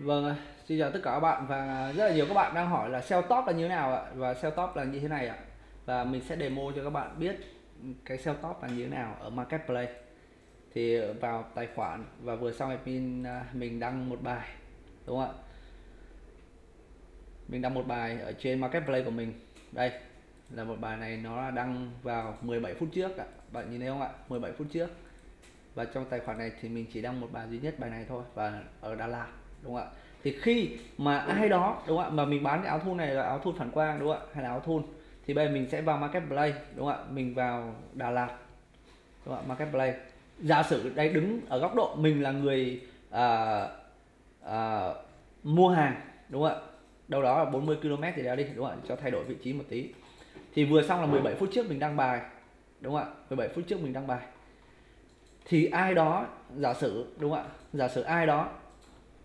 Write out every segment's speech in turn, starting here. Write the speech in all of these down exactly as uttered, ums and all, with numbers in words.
Vâng, xin chào tất cả các bạn, và rất là nhiều các bạn đang hỏi là ét e o top là như thế nào ạ, và ét e o top là như thế này ạ. Và mình sẽ demo cho các bạn biết cái ét e o top là như thế nào ở Marketplace. Thì vào tài khoản, và vừa xong mình mình đăng một bài, đúng không ạ? Mình đăng một bài ở trên Marketplace của mình. Đây là một bài này, nó là đăng vào mười bảy phút trước ạ. Bạn nhìn thấy không ạ? mười bảy phút trước. Và trong tài khoản này thì mình chỉ đăng một bài duy nhất, bài này thôi, và ở Đà Lạt, đúng không ạ? Thì khi mà ai đó, đúng không ạ, mà mình bán cái áo thun này là áo thun phản quang, đúng không ạ, hay là áo thun, thì bây giờ mình sẽ vào Marketplace, đúng không ạ? Mình vào Đà Lạt, đúng không ạ? Marketplace. Giả sử đây đứng ở góc độ mình là người à, à, mua hàng, đúng không ạ? Đâu đó là bốn mươi ki lô mét thì đéo đi, đúng không ạ? Cho thay đổi vị trí một tí. Thì vừa xong là mười bảy phút trước mình đăng bài, đúng không ạ? mười bảy phút trước mình đăng bài. Thì ai đó, giả sử, đúng không ạ? Giả sử ai đó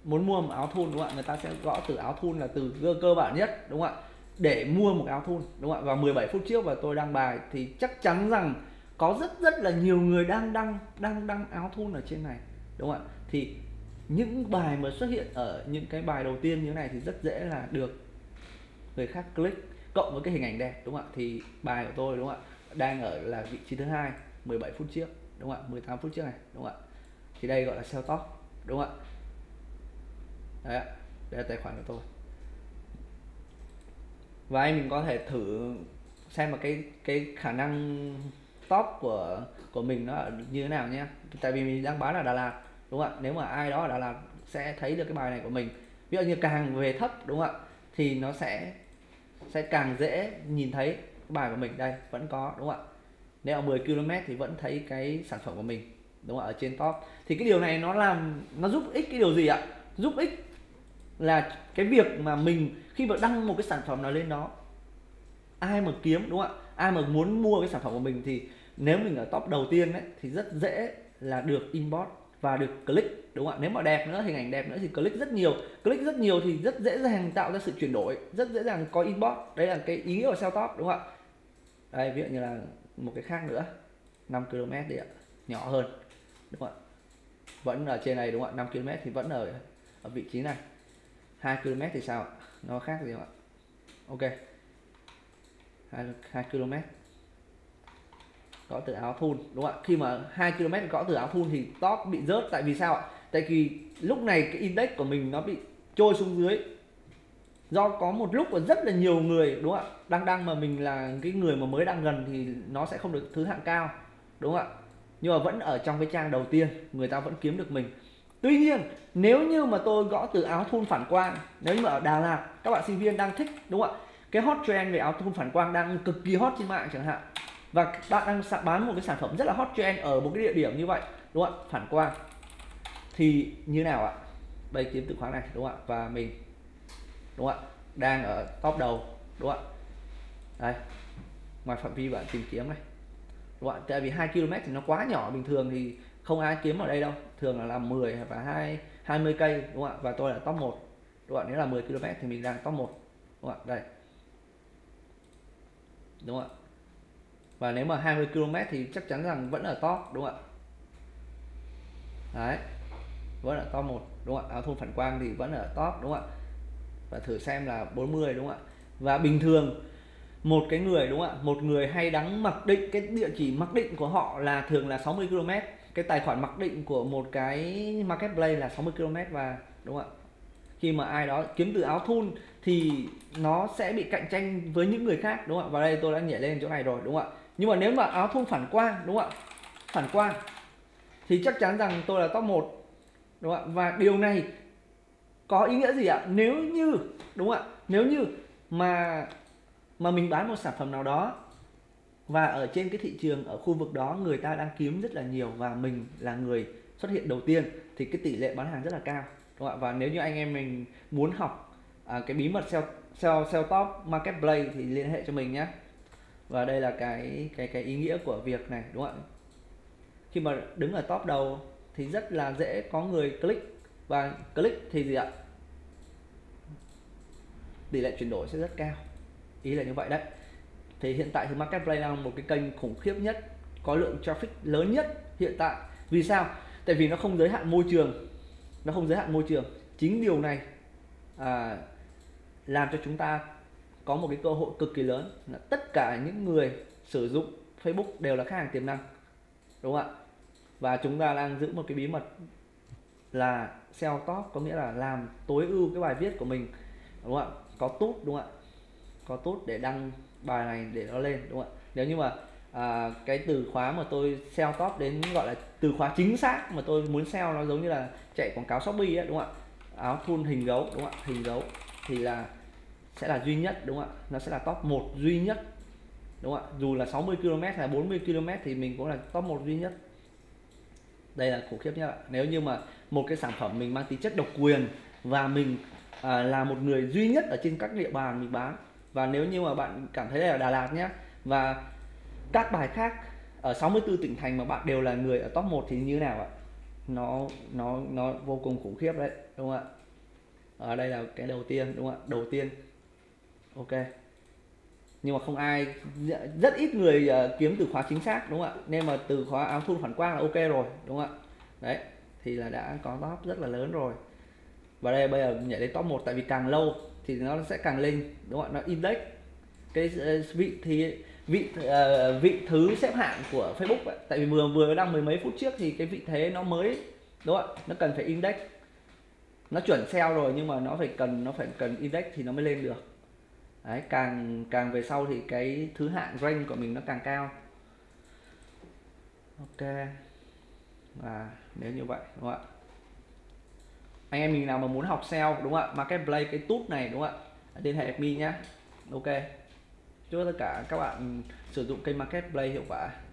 muốn mua một áo thun, đúng không ạ? Người ta sẽ gõ từ áo thun là từ cơ bản nhất, đúng không ạ? Để mua một áo thun, đúng không ạ? Và mười bảy phút trước và tôi đăng bài, thì chắc chắn rằng có rất rất là nhiều người đang đăng đang đăng áo thun ở trên này, đúng không ạ? Thì những bài mà xuất hiện ở những cái bài đầu tiên như thế này thì rất dễ là được người khác click, cộng với cái hình ảnh đẹp, đúng không ạ? Thì bài của tôi, đúng không ạ, đang ở là vị trí thứ hai, mười bảy phút trước, đúng không ạ? mười tám phút trước này, đúng không ạ? Thì đây gọi là ét e o top, đúng không ạ? Đấy, đây là tài khoản của tôi. Và anh mình có thể thử xem mà cái cái khả năng top của của mình nó như thế nào nhé. Tại vì mình đang bán ở Đà Lạt, đúng không ạ? Nếu mà ai đó ở Đà Lạt sẽ thấy được cái bài này của mình. Ví dụ như càng về thấp, đúng không ạ, thì nó sẽ sẽ càng dễ nhìn thấy cái bài của mình. Đây vẫn có, đúng không ạ? Nếu ở mười ki lô mét thì vẫn thấy cái sản phẩm của mình, đúng không ạ, ở trên top. Thì cái điều này nó làm nó giúp ích cái điều gì ạ? Giúp ích là cái việc mà mình khi mà đăng một cái sản phẩm nào lên đó, ai mà kiếm, đúng không ạ, ai mà muốn mua cái sản phẩm của mình, thì nếu mình ở top đầu tiên ấy, thì rất dễ là được inbox và được click, đúng không ạ? Nếu mà đẹp nữa, hình ảnh đẹp nữa thì click rất nhiều, click rất nhiều thì rất dễ dàng tạo ra sự chuyển đổi, rất dễ dàng có inbox. Đấy là cái ý nghĩa của ét e o top, đúng không ạ? Đây ví dụ như là một cái khác nữa, năm ki lô mét đi ạ, nhỏ hơn, đúng không ạ? Vẫn ở trên này, đúng không ạ? năm ki lô mét thì vẫn ở ở vị trí này. Hai ki lô mét thì sao ạ? Nó khác gì không ạ? Ok, hai ki lô mét gõ từ áo thun, đúng không ạ? Khi mà hai ki lô mét gõ từ áo thun thì top bị rớt. Tại vì sao ạ? Tại vì lúc này cái index của mình nó bị trôi xuống dưới, do có một lúc là rất là nhiều người, đúng không ạ, đang đăng, mà mình là cái người mà mới đăng gần thì nó sẽ không được thứ hạng cao, đúng không ạ? Nhưng mà vẫn ở trong cái trang đầu tiên, người ta vẫn kiếm được mình. Tuy nhiên nếu như mà tôi gõ từ áo thun phản quang, nếu mà ở Đà Lạt các bạn sinh viên đang thích, đúng không ạ, cái hot trend về áo thun phản quang đang cực kỳ hot trên mạng chẳng hạn, và bạn đang bán một cái sản phẩm rất là hot trend ở một cái địa điểm như vậy, đúng không ạ, phản quang, thì như nào ạ? Đây kiếm từ khóa này, đúng không ạ, và mình, đúng không ạ, đang ở top đầu, đúng không ạ? Đây, ngoài phạm vi bạn tìm kiếm này, đúng không ạ? Tại vì hai ki lô mét thì nó quá nhỏ, bình thường thì không ai kiếm ở đây đâu, thường là làm mười và hai, hai mươi cây, đúng không ạ? Và tôi là top một, đúng không ạ? Nếu là mười ki lô mét thì mình đang top một, đúng không ạ? Đây, đúng không ạ? Và nếu mà hai mươi ki lô mét thì chắc chắn rằng vẫn ở top, đúng không ạ? Đấy, vẫn ở top một, đúng không ạ? Áo thun phản quang thì vẫn ở top, đúng không ạ? Và thử xem là bốn mươi, đúng không ạ? Và bình thường một cái người, đúng không ạ, một người hay đăng mặc định, cái địa chỉ mặc định của họ là thường là sáu mươi ki lô mét, cái tài khoản mặc định của một cái Marketplace là sáu mươi ki lô mét, và đúng không ạ, khi mà ai đó kiếm từ áo thun thì nó sẽ bị cạnh tranh với những người khác, đúng không ạ? Và đây tôi đã nhảy lên chỗ này rồi, đúng không ạ? Nhưng mà nếu mà áo thun phản quang, đúng không ạ, phản quang thì chắc chắn rằng tôi là top một, đúng không ạ? Và điều này có ý nghĩa gì ạ? Nếu như, đúng không ạ, nếu như mà mà mình bán một sản phẩm nào đó, và ở trên cái thị trường ở khu vực đó người ta đang kiếm rất là nhiều, và mình là người xuất hiện đầu tiên, thì cái tỷ lệ bán hàng rất là cao, đúng không ạ? Và nếu như anh em mình muốn học à, cái bí mật ét e o top Marketplace thì liên hệ cho mình nhé. Và đây là cái cái cái ý nghĩa của việc này, đúng không ạ? Khi mà đứng ở top đầu thì rất là dễ có người click, và click thì gì ạ? Tỷ lệ chuyển đổi sẽ rất cao, ý là như vậy đấy. Thì hiện tại thì Marketplace là một cái kênh khủng khiếp nhất, có lượng traffic lớn nhất hiện tại. Vì sao? Tại vì nó không giới hạn môi trường, nó không giới hạn môi trường. Chính điều này à, làm cho chúng ta có một cái cơ hội cực kỳ lớn là tất cả những người sử dụng Facebook đều là khách hàng tiềm năng, đúng không ạ? Và chúng ta đang giữ một cái bí mật là ét e o top, có nghĩa là làm tối ưu cái bài viết của mình, đúng không ạ? Có tốt, đúng không ạ? Có tốt để đăng bài này để nó lên, đúng không ạ? Nếu như mà à, cái từ khóa mà tôi ét e o top đến gọi là từ khóa chính xác mà tôi muốn ét e o, nó giống như là chạy quảng cáo Shopee ấy, đúng không ạ? Áo thun hình gấu, đúng không ạ? Hình gấu thì là sẽ là duy nhất, đúng không ạ? Nó sẽ là top một duy nhất, đúng không ạ? Dù là sáu mươi ki lô mét hay là bốn mươi ki lô mét thì mình cũng là top một duy nhất. Đây là khủng khiếp nhất ạ. Nếu như mà một cái sản phẩm mình mang tính chất độc quyền và mình à, là một người duy nhất ở trên các địa bàn mình bán. Và nếu như mà bạn cảm thấy là Đà Lạt nhé, và các bài khác ở sáu mươi tư tỉnh thành mà bạn đều là người ở top một thì như thế nào ạ? Nó nó nó vô cùng khủng khiếp đấy, đúng không ạ? Ở đây là cái đầu tiên, đúng không ạ? Đầu tiên. Ok. Nhưng mà không ai, rất ít người kiếm từ khóa chính xác, đúng không ạ? Nên mà từ khóa áo thun phản quang là ok rồi, đúng không ạ? Đấy, thì là đã có top rất là lớn rồi. Và đây bây giờ nhảy đến top một, tại vì càng lâu thì nó sẽ càng lên, đúng không ạ? Nó index cái vị thì vị vị thứ xếp hạng của Facebook ấy. Tại vì vừa vừa đăng mười mấy phút trước thì cái vị thế nó mới, đúng không ạ? Nó cần phải index, nó chuẩn ét e o rồi nhưng mà nó phải cần nó phải cần index thì nó mới lên được. Đấy, càng càng về sau thì cái thứ hạng rank của mình nó càng cao. Ok, và nếu như vậy, đúng không ạ? Anh em mình nào mà muốn học ét e o, đúng không ạ, Marketplace, cái tool này, đúng không ạ, liên hệ admin nhé. Ok, chúc tất cả các bạn sử dụng kênh Marketplace hiệu quả.